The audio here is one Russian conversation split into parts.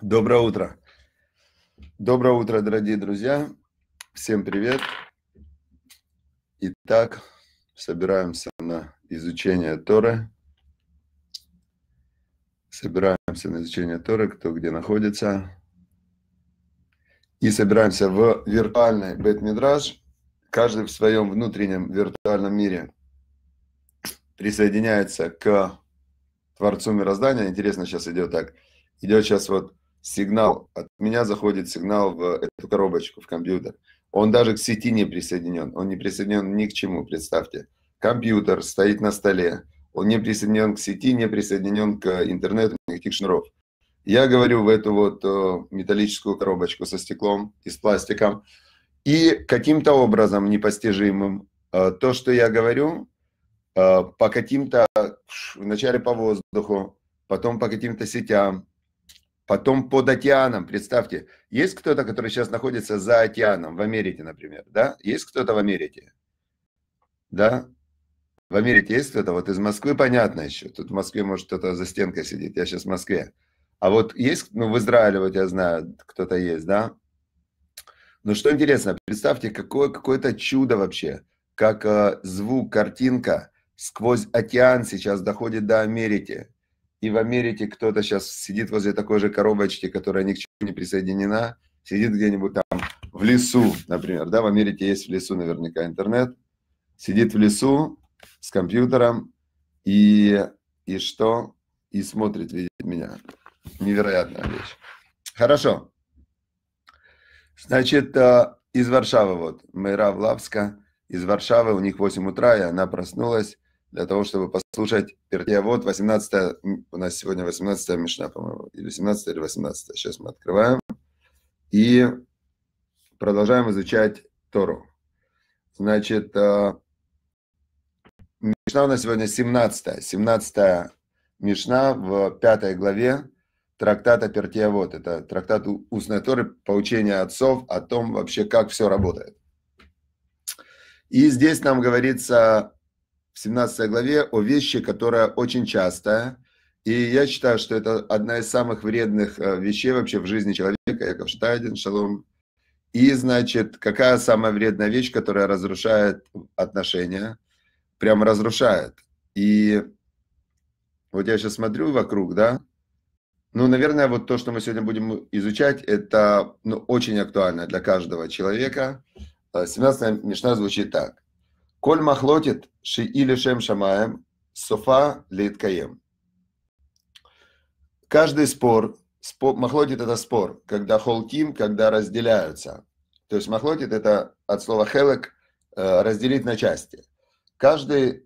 Доброе утро. Доброе утро, дорогие друзья. Всем привет. Итак, собираемся на изучение Торы. Собираемся на изучение Торы, кто где находится. И собираемся в виртуальный Бет Мидраш. Каждый в своем внутреннем виртуальном мире присоединяется к Творцу мироздания. Интересно, сейчас идет так. Идет сейчас вот сигнал, от меня заходит сигнал в эту коробочку, в компьютер. Он даже к сети не присоединен, он не присоединен ни к чему, представьте. Компьютер стоит на столе, он не присоединен к сети, не присоединен к интернету, никаких шнуров. Я говорю в эту вот металлическую коробочку со стеклом и с пластиком. И каким-то образом непостижимым то, что я говорю, по каким-то, вначале по воздуху, потом по каким-то сетям, потом под океаном, представьте, есть кто-то, который сейчас находится за океаном, в Америке, например, да? Есть кто-то в Америке? Да? В Америке есть кто-то? Вот из Москвы понятно еще, тут в Москве, может, кто-то за стенкой сидит, я сейчас в Москве. А вот есть, ну, в Израиле, вот я знаю, кто-то есть, да? Ну, что интересно, представьте, какое-то чудо вообще, как звук, картинка сквозь океан сейчас доходит до Америки. И в Америке кто-то сейчас сидит возле такой же коробочки, которая ни к чему не присоединена, сидит где-нибудь там в лесу, например, да, в Америке есть в лесу наверняка интернет, сидит в лесу с компьютером и что? И смотрит, видит меня. Невероятная вещь. Хорошо. Значит, из Варшавы вот, Мэйра Влавска, из Варшавы, у них 8 утра, и она проснулась для того, чтобы послушать Пертиявод, 18-я, у нас сегодня 18-я Мишна, по-моему, или 17-я, или 18-я. Сейчас мы открываем и продолжаем изучать Тору. Значит, Мишна у нас сегодня 17-я. 17-я Мишна в 5 главе трактата Пертиявод. Это трактат устной Торы, поучение отцов о том вообще, как все работает. И здесь нам говорится... в 17 главе о вещи, которая очень частая. И я считаю, что это одна из самых вредных вещей вообще в жизни человека. Яков Штайдин, шалом. И, значит, какая самая вредная вещь, которая разрушает отношения? Прям разрушает. И вот я сейчас смотрю вокруг, да? Ну, наверное, вот то, что мы сегодня будем изучать, это ну, очень актуально для каждого человека. 17-я Мишна звучит так. Коль махлотит ши или шем шамаем софа лейткаем. Каждый спор, махлотит это спор, когда холким, когда разделяются. То есть махлотит это от слова хелек, разделить на части. Каждое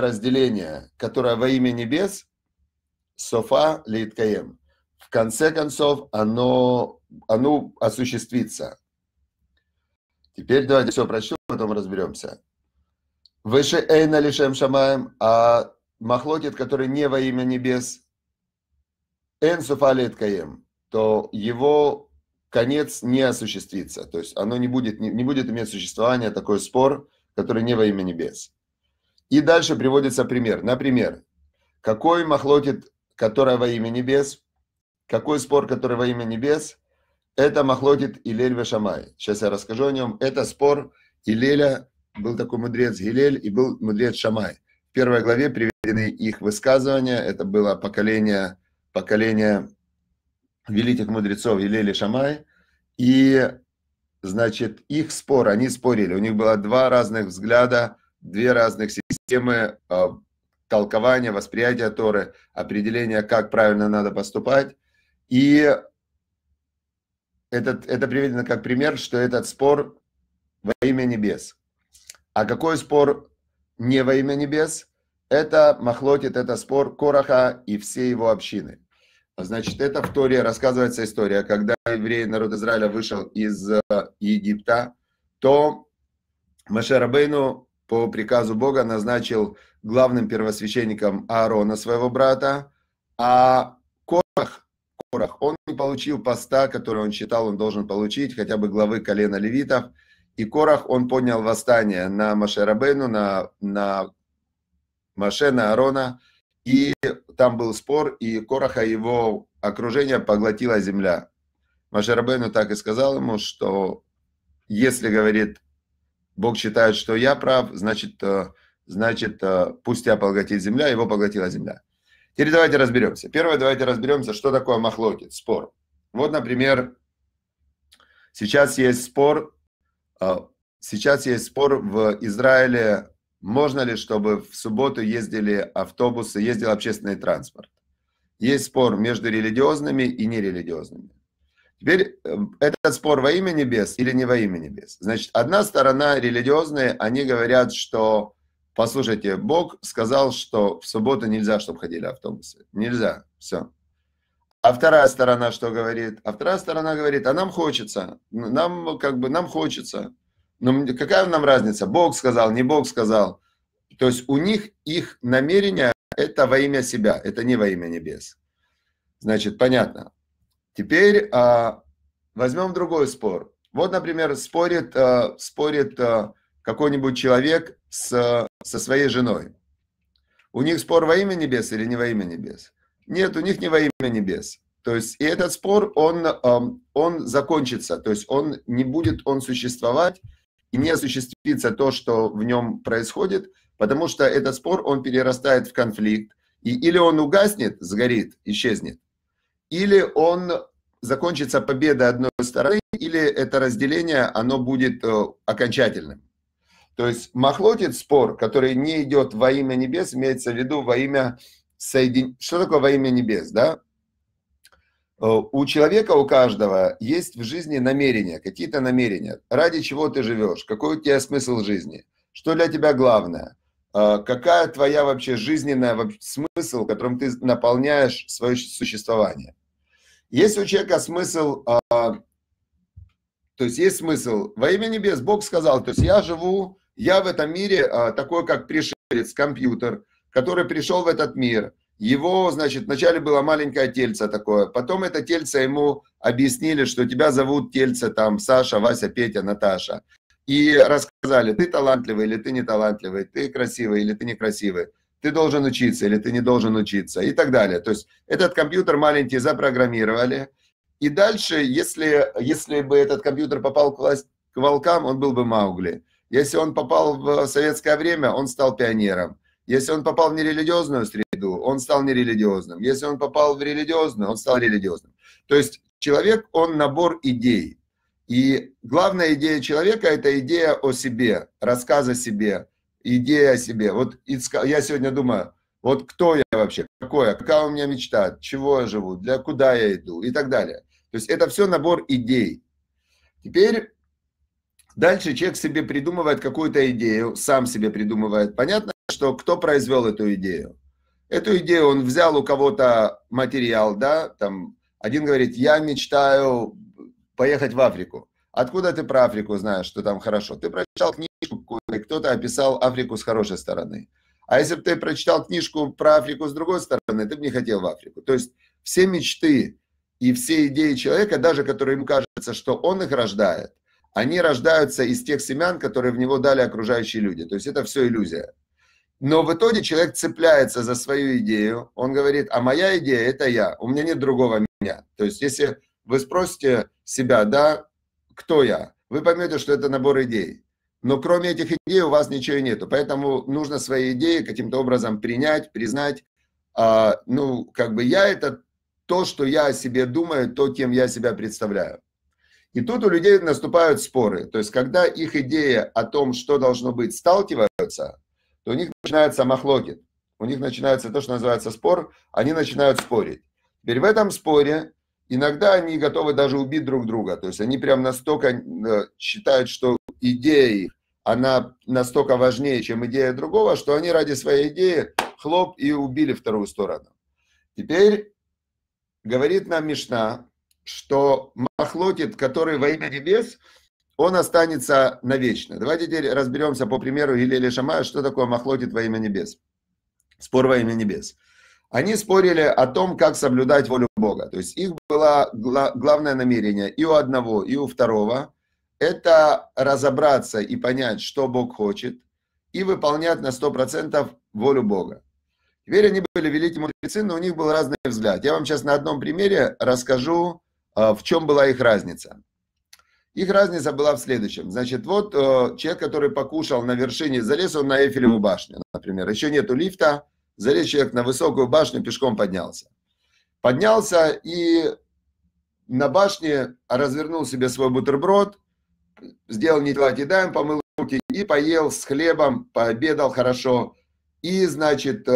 разделение, которое во имя небес, софа лейткаем. В конце концов оно осуществится. Теперь давайте все прочтем, потом разберемся. Выше эйна лишем шамаем, а махлотит, который не во имя небес, эн суфалет каем, то его конец не осуществится. То есть оно не будет иметь существования, такой спор, который не во имя небес. И дальше приводится пример. Например, какой махлотит, который во имя небес, какой спор, который во имя небес, это махлотит Илель ве Шамай. Сейчас я расскажу о нем. Это спор Илеля. Был такой мудрец Илель и был мудрец Шамай. В 1 главе приведены их высказывания. Это было поколение великих мудрецов Илель и Шамай. И, значит, их спор, они спорили. У них было два разных взгляда, две разных системы толкования, восприятия Торы, определения, как правильно надо поступать. И это приведено как пример, что этот спор во имя небес. А какой спор не во имя небес? Это махлотит, это спор Кораха и всей его общины. Значит, это в Торе рассказывается история. Когда еврей, народ Израиля, вышел из Египта, то Моше Рабейну по приказу Бога назначил главным первосвященником Аарона, своего брата, а Корах, он не получил поста, который он считал, он должен получить, хотя бы главы колена левитов. И Корах, он поднял восстание на Моше Рабейну, на Аарона, И там был спор, и Кораха, его окружение поглотила земля. Моше Рабейну так и сказал ему, что если, говорит, Бог считает, что я прав, значит, пусть тебя поглотит земля, его поглотила земля. Теперь давайте разберемся. Первое, давайте разберемся, что такое махлокит, спор. Вот, например, сейчас есть спор в Израиле, можно ли, чтобы в субботу ездили автобусы, ездил общественный транспорт. Есть спор между религиозными и нерелигиозными. Теперь этот спор во имя небес или не во имя небес. Значит, одна сторона религиозная, они говорят, что, послушайте, Бог сказал, что в субботу нельзя, чтобы ходили автобусы. Нельзя, все. А вторая сторона что говорит? А вторая сторона говорит, а нам хочется, нам хочется. Но какая нам разница, Бог сказал, не Бог сказал. То есть у них их намерение это во имя себя, это не во имя небес. Значит, понятно. Теперь возьмем другой спор. Вот, например, спорит какой-нибудь человек со своей женой. У них спор во имя небес или не во имя небес? Нет, у них не во имя небес. То есть и этот спор, он закончится, то есть он не будет существовать и не осуществится то, что в нем происходит, потому что этот спор, он перерастает в конфликт. И или он угаснет, сгорит, исчезнет, или он закончится победой одной стороны, или это разделение, оно будет окончательным. То есть махлокит, спор, который не идет во имя небес, имеется в виду во имя соединения. Что такое во имя небес, да? У человека, у каждого есть в жизни намерения, какие-то намерения, ради чего ты живешь, какой у тебя смысл жизни, что для тебя главное, какая твоя вообще жизненная смысл, которым ты наполняешь свое существование. Если у человека смысл, то есть есть смысл во имя небес, Бог сказал, то есть я в этом мире такой, как пришелец, компьютер, который пришел в этот мир. Его, значит, вначале было маленькое тельце такое, потом это тельце ему объяснили, что тебя зовут тельце там Саша, Вася, Петя, Наташа. И рассказали, ты талантливый или ты не талантливый, ты красивый или ты некрасивый, ты должен учиться или ты не должен учиться и так далее. То есть этот компьютер маленький запрограммировали. И дальше, если бы этот компьютер попал к волкам, он был бы Маугли. Если он попал в советское время, он стал пионером. Если он попал в нерелигиозную среду, он стал нерелигиозным. Если он попал в религиозную, он стал религиозным. То есть человек, он набор идей. И главная идея человека – это идея о себе, рассказ о себе, идея о себе. Вот я сегодня думаю, вот кто я вообще, какой я, какая у меня мечта, чего я живу, куда я иду и так далее. То есть это все набор идей. Теперь дальше человек себе придумывает какую-то идею, сам себе придумывает. Понятно, что кто произвел эту идею? Эту идею он взял у кого-то материал, да, там один говорит, я мечтаю поехать в Африку. Откуда ты про Африку знаешь, что там хорошо? Ты прочитал книжку, и кто-то описал Африку с хорошей стороны. А если бы ты прочитал книжку про Африку с другой стороны, ты бы не хотел в Африку. То есть все мечты и все идеи человека, даже которые ему кажется, что он их рождает, они рождаются из тех семян, которые в него дали окружающие люди. То есть это все иллюзия. Но в итоге человек цепляется за свою идею, он говорит, а моя идея – это я, у меня нет другого меня. То есть если вы спросите себя, да, кто я, вы поймете, что это набор идей. Но кроме этих идей у вас ничего нету, поэтому нужно свои идеи каким-то образом принять, признать. Ну, как бы я – это то, что я о себе думаю, то, кем я себя представляю. И тут у людей наступают споры. То есть когда их идея о том, что должно быть, сталкиваются, то у них начинается махлокит, у них начинается то, что называется спор, они начинают спорить. Теперь в этом споре иногда они готовы даже убить друг друга, то есть они прям настолько считают, что идея их, она настолько важнее, чем идея другого, что они ради своей идеи хлоп и убили вторую сторону. Теперь говорит нам Мишна, что махлокит, который во имя небес, он останется навечно. Давайте теперь разберемся по примеру Илеля и Шамая, что такое махлокит во имя небес. Спор во имя небес. Они спорили о том, как соблюдать волю Бога. То есть их было главное намерение и у одного, и у второго. Это разобраться и понять, что Бог хочет, и выполнять на 100% волю Бога. Теперь они были великие мудрецы, но у них был разный взгляд. Я вам сейчас на одном примере расскажу, в чем была их разница. Их разница была в следующем. Значит, вот человек, который покушал на вершине, залез он на Эйфелеву башню, например. Еще нету лифта, залез человек на высокую башню, пешком поднялся. Поднялся и на башне развернул себе свой бутерброд, сделал не тела едаем, помыл руки и поел с хлебом, пообедал хорошо. И, значит,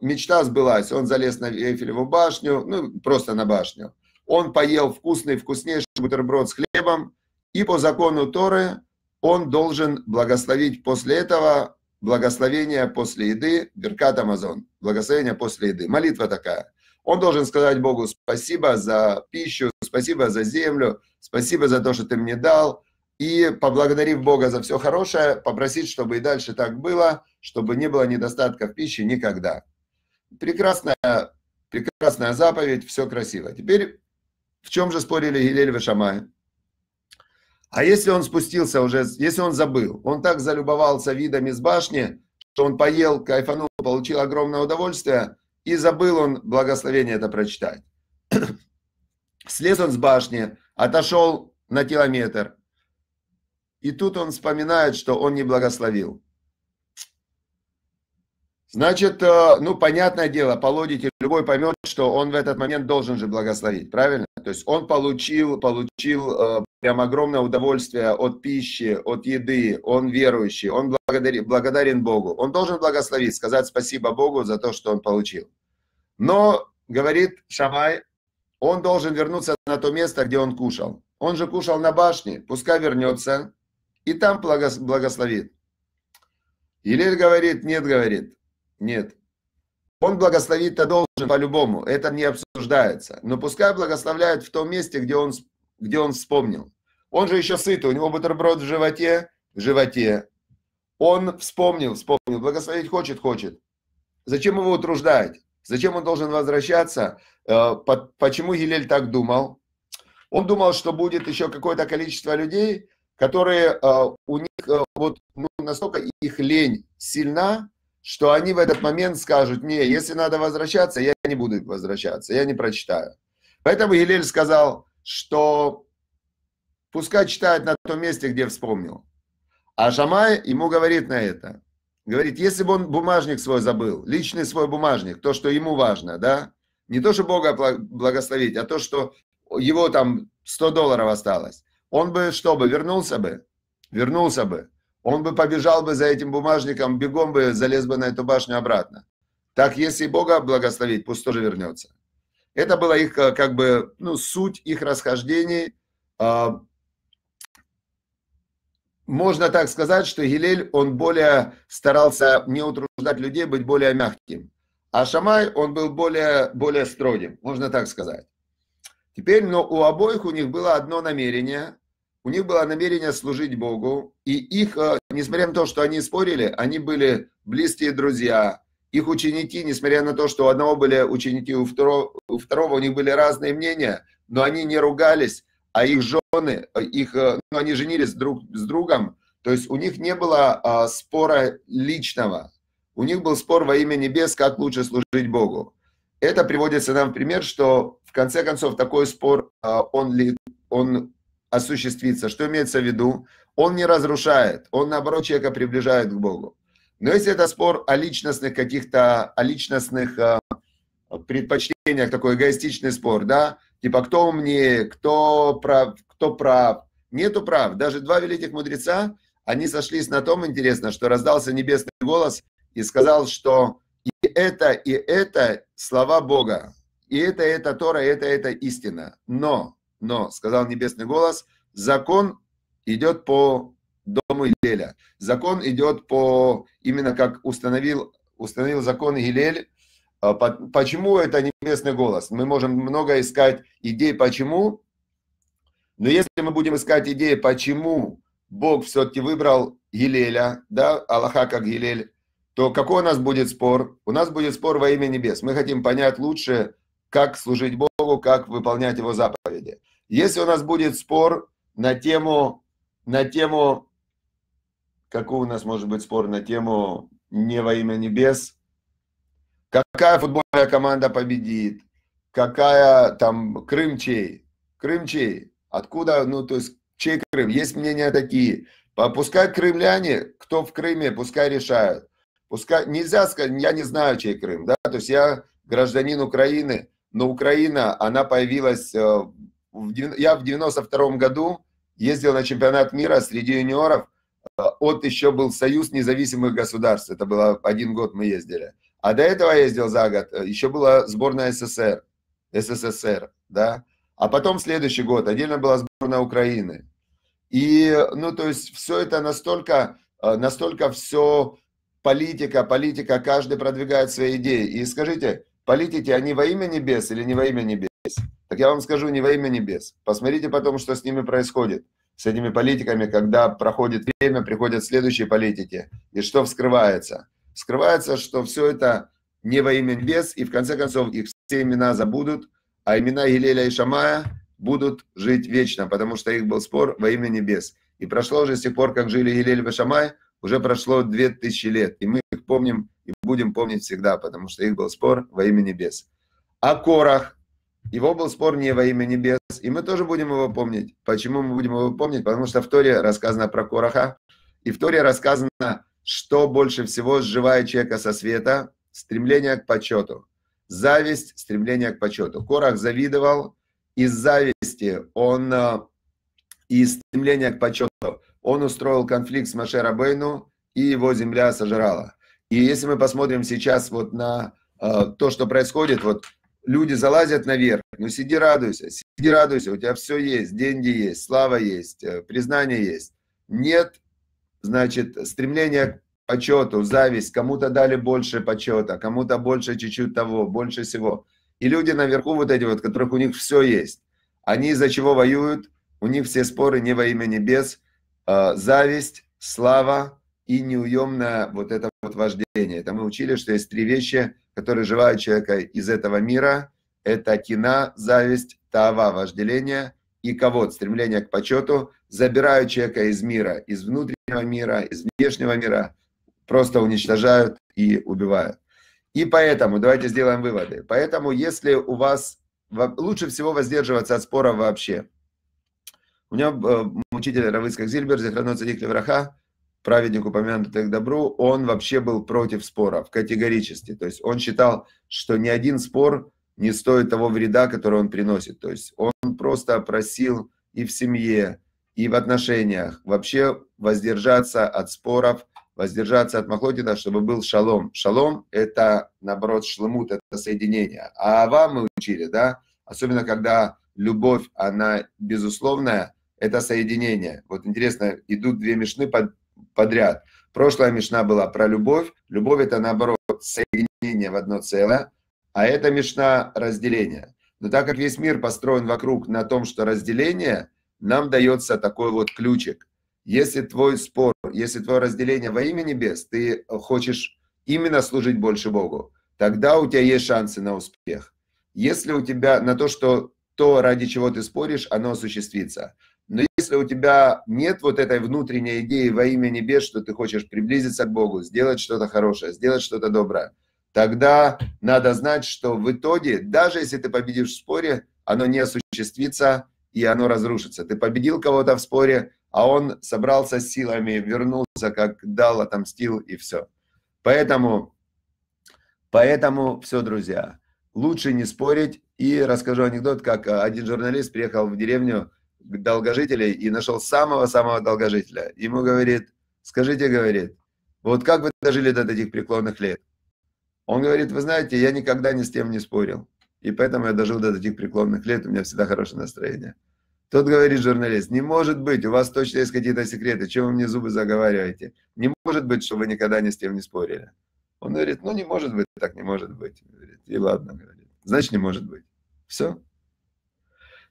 мечта сбылась. Он залез на Эйфелеву башню, ну, просто на башню. Он поел вкусный, вкуснейший бутерброд с хлебом. И по закону Торы он должен благословить после этого, благословение после еды, Беркат Амазон, благословение после еды, молитва такая. Он должен сказать Богу спасибо за пищу, спасибо за землю, спасибо за то, что ты мне дал. И, поблагодарив Бога за все хорошее, попросить, чтобы и дальше так было, чтобы не было недостатка в пище никогда. Прекрасная заповедь, все красиво. Теперь, в чем же спорили Илель и Шамай? А если он спустился уже, если он забыл, он так залюбовался видами с башни, что он поел, кайфанул, получил огромное удовольствие, и забыл он благословение это прочитать. Слез он с башни, отошел на километр, и тут он вспоминает, что он не благословил. Значит, ну, понятное дело, по логике любой поймет, что он в этот момент должен же благословить, правильно? То есть он получил прям огромное удовольствие от пищи, от еды, он верующий, он благодарен Богу. Он должен благословить, сказать спасибо Богу за то, что он получил. Но, говорит Шамай, он должен вернуться на то место, где он кушал. Он же кушал на башне, пускай вернется и там благословит. Илель говорит, нет, он благословить-то должен по-любому, это не обсуждается. Но пускай благословляет в том месте, где он вспомнил. Он же еще сытый, у него бутерброд в животе. Он вспомнил, благословить хочет. Зачем его утруждать? Зачем он должен возвращаться? Почему Илель так думал? Он думал, что будет еще какое-то количество людей, которые у них вот ну, настолько их лень сильна, что они в этот момент скажут, не, если надо возвращаться, я не буду возвращаться, я не прочитаю. Поэтому Илель сказал, что пускай читает на том месте, где вспомнил. А Шамай ему говорит на это. Говорит, если бы он бумажник свой забыл, личный свой бумажник, то, что ему важно, да, не то, что Бога благословить, а то, что его там $100 осталось, он бы что бы, вернулся бы. Он бы побежал бы за этим бумажником, бегом бы залез бы на эту башню обратно. Так, если Бога благословить, пусть тоже вернется. Это была их, как бы, ну, суть их расхождений. Можно так сказать, что Илель, он более старался не утруждать людей, быть более мягким. А Шамай, он был более строгим, можно так сказать. Теперь, но у обоих у них было одно намерение – у них было намерение служить Богу, и их, несмотря на то, что они спорили, они были близкие друзья. Их ученики, несмотря на то, что у одного были ученики, у второго у них были разные мнения, но они не ругались, а их жены, ну, они женились друг с другом, то есть у них не было спора личного. У них был спор во имя небес, как лучше служить Богу. Это приводится нам в пример, что в конце концов такой спор, он осуществиться. Что имеется в виду? Он не разрушает, он, наоборот, человека приближает к Богу. Но если это спор о личностных каких-то, предпочтениях, такой эгоистичный спор, да, типа кто умнее, кто прав, нету прав. Даже два великих мудреца, они сошлись на том, интересно, что раздался небесный голос и сказал, что и это слова Бога, и это Тора, и это истина. Но, сказал небесный голос, закон идет по дому Илеля. Закон идет по, именно как установил закон Илель. Почему это небесный голос? Мы можем много искать идей, почему. Но если мы будем искать идеи, почему Бог все-таки выбрал Илеля, да, Аллаха как Илель, то какой у нас будет спор? У нас будет спор во имя небес. Мы хотим понять лучше, как служить Богу, как выполнять Его заповеди. Если у нас будет спор на тему, какой у нас может быть спор на тему не во имя небес, Какая футбольная команда победит? Какая там Крым чей? Крым чей? Откуда? Ну, то есть, чей Крым? Есть мнения такие. Пускай крымляне, кто в Крыме, пускай решают. Пускай, нельзя сказать, я не знаю, чей Крым. Да? То есть я гражданин Украины, но Украина, она появилась... Я в 92-м году ездил на чемпионат мира среди юниоров. От еще был Союз независимых государств. Это было один год мы ездили. А до этого я ездил за год, еще была сборная СССР, да. А потом следующий год отдельно была сборная Украины. И, ну, то есть все это настолько все политика, каждый продвигает свои идеи. И скажите, политики, они во имя небес или не во имя небес? Так я вам скажу, не во имя небес. Посмотрите потом, что с ними происходит, с этими политиками, когда проходит время, приходят следующие политики. И что вскрывается? Скрывается, что все это не во имя небес, и в конце концов их все имена забудут, а имена Илеля и Шамая будут жить вечно, потому что их был спор во имя небес. И прошло уже с тех пор, как жили Илель и Шамай, уже прошло 2000 лет, и мы их помним и будем помнить всегда, потому что их был спор во имя небес. А Корах, его был спор не во имя небес, и мы тоже будем его помнить. Почему мы будем его помнить? Потому что в Торе рассказано про Кораха, и в Торе рассказано, что больше всего сживает человека со света? Стремление к почету. Зависть, стремление к почету. Корах завидовал, из зависти и стремления к почету он устроил конфликт с Моше Рабейну, и его земля сожрала. И если мы посмотрим сейчас вот на то, что происходит, вот люди залазят наверх, ну сиди радуйся, у тебя все есть, деньги есть, слава есть, признание есть. Нет, значит, стремление к почету, зависть, кому-то дали больше почета, кому-то больше чуть-чуть того, больше всего. И люди наверху вот эти вот, которых у них все есть, они из-за чего воюют? У них все споры не во имя небес, зависть, слава и неуемное вот это вот вождение. Это мы учили, что есть три вещи, которые живают человека из этого мира. Это кина, зависть, тава, вожделение и кавод, стремление к почету, забирают человека из мира, из внутреннего мира, из внешнего мира, просто уничтожают и убивают. И поэтому, давайте сделаем выводы, поэтому если у вас, лучше всего воздерживаться от спора вообще. У меня учитель Равыск Зильбер, праведник упомянутый к добру, он вообще был против споров категорически, то есть он считал, что ни один спор не стоит того вреда, который он приносит, то есть он просто просил и в семье, и в отношениях вообще воздержаться от споров, воздержаться от махлокина, чтобы был шалом. Шалом – это, наоборот, шлемут, это соединение. А вам мы учили, да? Особенно, когда любовь, она безусловная, это соединение. Вот интересно, идут две мишны подряд. Прошлая мишна была про любовь. Любовь – это, наоборот, соединение в одно целое, а эта мишна – разделение. Но так как весь мир построен вокруг на том, что разделение, нам дается такой вот ключик. Если твой спор, если твое разделение во имя небес, ты хочешь именно служить больше Богу, тогда у тебя есть шансы на успех. Если у тебя на то, что то, ради чего ты споришь, оно осуществится. Но если у тебя нет вот этой внутренней идеи во имя небес, что ты хочешь приблизиться к Богу, сделать что-то хорошее, сделать что-то доброе, тогда надо знать, что в итоге, даже если ты победишь в споре, оно не осуществится и оно разрушится. Ты победил кого-то в споре, а он собрался с силами, вернулся, как дал, отомстил, и все. Поэтому все, друзья, лучше не спорить. И расскажу анекдот, как один журналист приехал в деревню к долгожителей и нашел самого-самого долгожителя. Ему говорит, скажите, говорит, вот как вы дожили до таких преклонных лет? Он говорит, вы знаете, я никогда ни с тем не спорил, и поэтому я дожил до таких преклонных лет, у меня всегда хорошее настроение. Тот говорит журналист, не может быть, у вас точно есть какие-то секреты, чего вы мне зубы заговариваете? Не может быть, что вы никогда ни с тем не спорили. Он говорит, ну не может быть, так не может быть. Говорит, и ладно, говорит, значит не может быть. Все?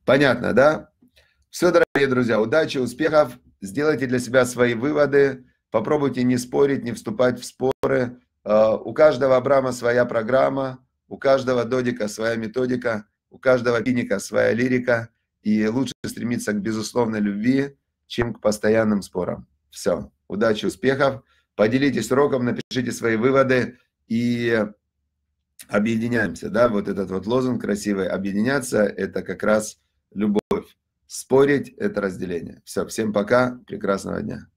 Понятно, да? Все, дорогие друзья, удачи, успехов, сделайте для себя свои выводы, попробуйте не спорить, не вступать в споры. У каждого Абрама своя программа, у каждого Додика своя методика, у каждого Пиника своя лирика. И лучше стремиться к безусловной любви, чем к постоянным спорам. Все. Удачи, успехов. Поделитесь уроком, напишите свои выводы. И объединяемся, да, вот этот вот лозунг красивый, объединяться — это как раз любовь, спорить — это разделение. Все, всем пока, прекрасного дня.